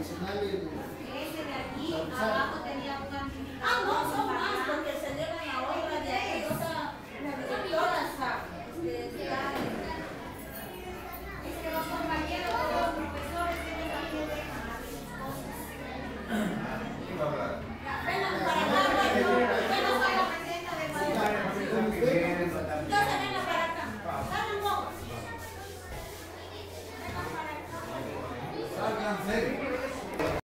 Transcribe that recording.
Nacionales. Ese de aquí abajo tenía una. Ah, no, son